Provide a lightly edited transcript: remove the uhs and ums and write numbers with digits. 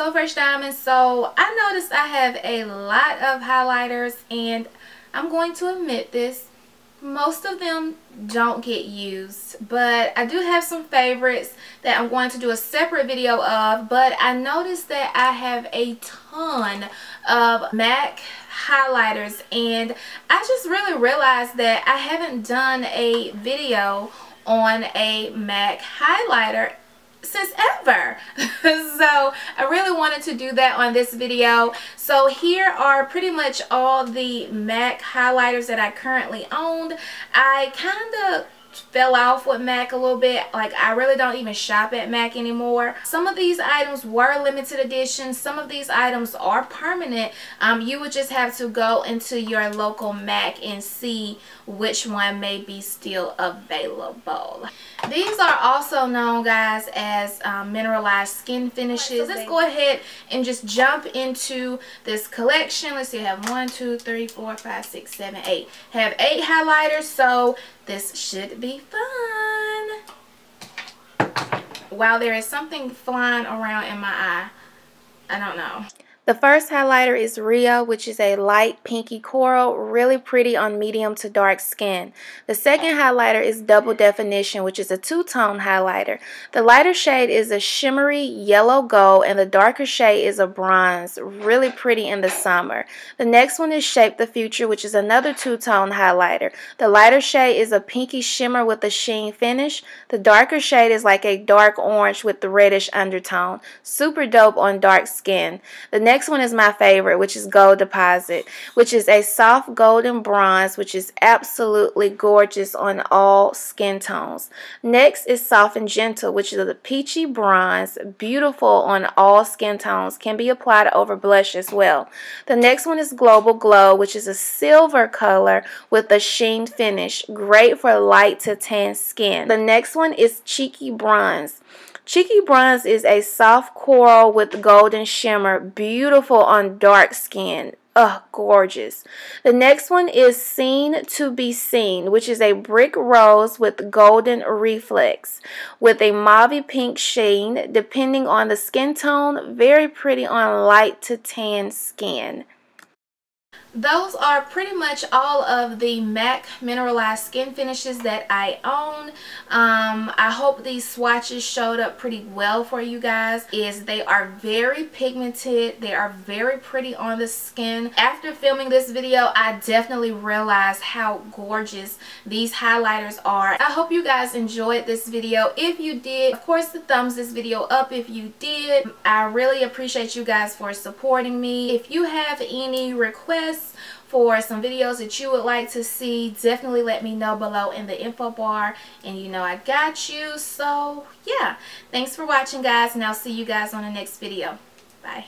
So Fresh Diamond. So I noticed I have a lot of highlighters, and I'm going to admit this, most of them don't get used, but I do have some favorites that I'm going to do a separate video of. But I noticed that I have a ton of MAC highlighters, and I just really realized that I haven't done a video on a MAC highlighter since ever. So I really wanted to do that on this video. So here are pretty much all the MAC highlighters that I currently owned. I kind of fell off with MAC a little bit. Like, I really don't even shop at MAC anymore. Some of these items were limited edition. Some of these items are permanent. You would just have to go into your local MAC and see which one may be still available. These are also known, guys, as mineralized skin finishes. Right, so let's go ahead and just jump into this collection. Let's see, I have 1, 2, 3, 4, 5, 6, 7, 8. I have 8 highlighters, so this should be fun. Wow, there is something flying around in my eye. I don't know. The first highlighter is Rio, which is a light pinky coral, really pretty on medium to dark skin. The second highlighter is Double Definition, which is a two-tone highlighter. The lighter shade is a shimmery yellow gold, and the darker shade is a bronze, really pretty in the summer. The next one is Shape the Future, which is another two-tone highlighter. The lighter shade is a pinky shimmer with a sheen finish. The darker shade is like a dark orange with the reddish undertone. Super dope on dark skin. The next one is my favorite, which is Gold Deposit, which is a soft golden bronze, which is absolutely gorgeous on all skin tones. Next is Soft and Gentle, which is a peachy bronze, beautiful on all skin tones, can be applied over blush as well. The next one is Global Glow, which is a silver color with a sheen finish, great for light to tan skin. The next one is Cheeky Bronze. Cheeky Bronze is a soft coral with golden shimmer, beautiful on dark skin. Oh, gorgeous. The next one is Scene to Be Seen, which is a brick rose with golden reflex with a mauve pink sheen, depending on the skin tone, very pretty on light to tan skin. Those are pretty much all of the MAC mineralized skin finishes that I own. I hope these swatches showed up pretty well for you guys. They are very pigmented. They are very pretty on the skin. After filming this video, I definitely realized how gorgeous these highlighters are. I hope you guys enjoyed this video. If you did, of course, thumbs this video up if you did. I really appreciate you guys for supporting me. If you have any requests for some videos that you would like to see, definitely let me know below in the info bar, and you know I got you. So yeah, thanks for watching, guys, and I'll see you guys on the next video. Bye.